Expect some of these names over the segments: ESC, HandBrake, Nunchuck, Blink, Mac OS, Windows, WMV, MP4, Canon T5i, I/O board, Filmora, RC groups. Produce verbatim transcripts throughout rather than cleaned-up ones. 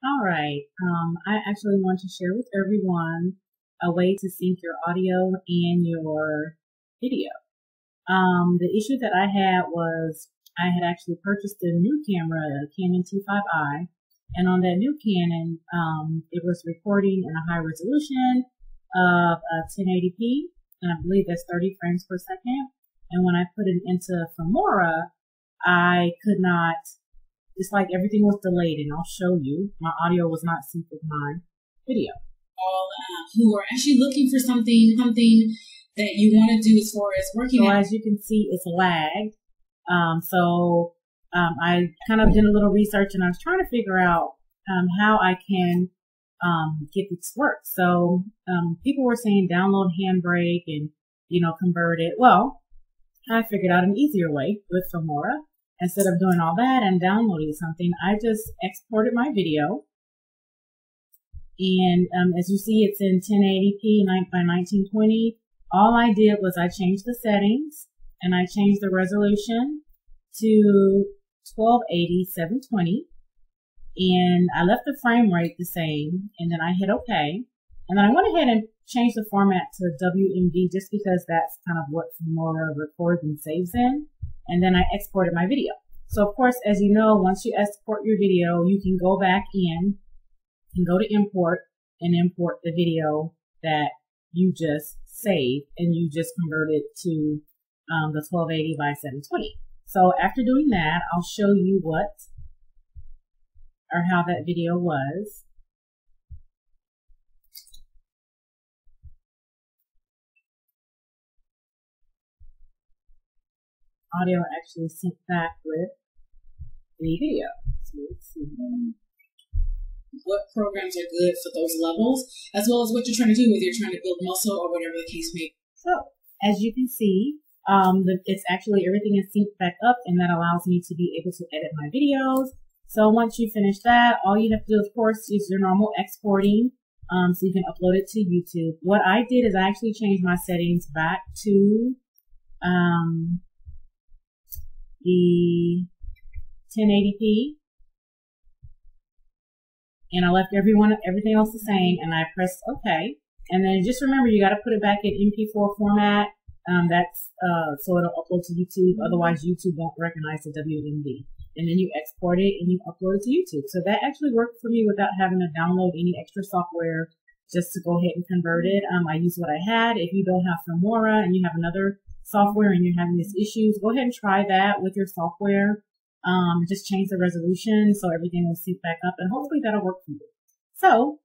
All right, um, I actually want to share with everyone a way to sync your audio and your video. Um, the issue that I had was I had actually purchased a new camera, a Canon T five i, and on that new Canon, um, it was recording in a high resolution of uh, ten eighty p, and I believe that's thirty frames per second. And when I put it into Filmora, I could not, it's like everything was delayed, and I'll show you. My audio was not synced with my video. All uh, who are actually looking for something, something that you want to do as far as working. So as you can see, it's lagged. Um, so um, I kind of did a little research, and I was trying to figure out um, how I can um, get this work. So um, people were saying download HandBrake and, you know, convert it. Well, I figured out an easier way with Filmora. Instead of doing all that and downloading something, I just exported my video. And um, as you see, it's in ten eighty p by nineteen twenty. All I did was I changed the settings, and I changed the resolution to twelve eighty by seven twenty. And I left the frame rate the same, and then I hit OK. And then I went ahead and changed the format to W M V just because that's kind of what Filmora records and saves in. And then I exported my video. So of course, as you know, once you export your video, you can go back in and go to import and import the video that you just saved, and you just convert it to um, the twelve eighty by seven twenty. So after doing that, I'll show you what or how that video was. Audio actually sync back with the video. So let's see what programs are good for those levels, as well as what you're trying to do, whether you're trying to build muscle or whatever the case may be. So, as you can see, um, the, it's actually everything is synced back up, and that allows me to be able to edit my videos. So once you finish that, all you have to do, of course, is your normal exporting, um, so you can upload it to YouTube. What I did is I actually changed my settings back to um, the ten eighty p, and I left everyone everything else the same, and I pressed OK. And then just remember, you got to put it back in M P four format. Um, that's uh, so it'll upload to YouTube. Otherwise, YouTube won't recognize the W M V. And then you export it and you upload it to YouTube. So that actually worked for me without having to download any extra software just to go ahead and convert it. Um, I used what I had. If you don't have Filmora and you have another software and you're having these issues, go ahead and try that with your software. Um, just change the resolution so everything will sync back up, and hopefully that'll work for you. So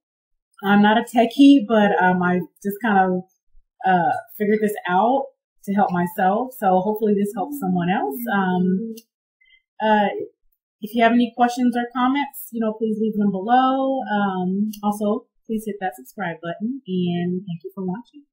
I'm not a techie, but um, I just kind of uh, figured this out to help myself. So hopefully this helps someone else. Um, uh, if you have any questions or comments, you know, please leave them below. Um, also, please hit that subscribe button, and thank you for watching.